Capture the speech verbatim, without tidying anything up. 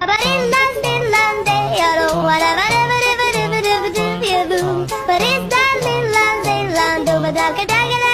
But it's done in London, London, but I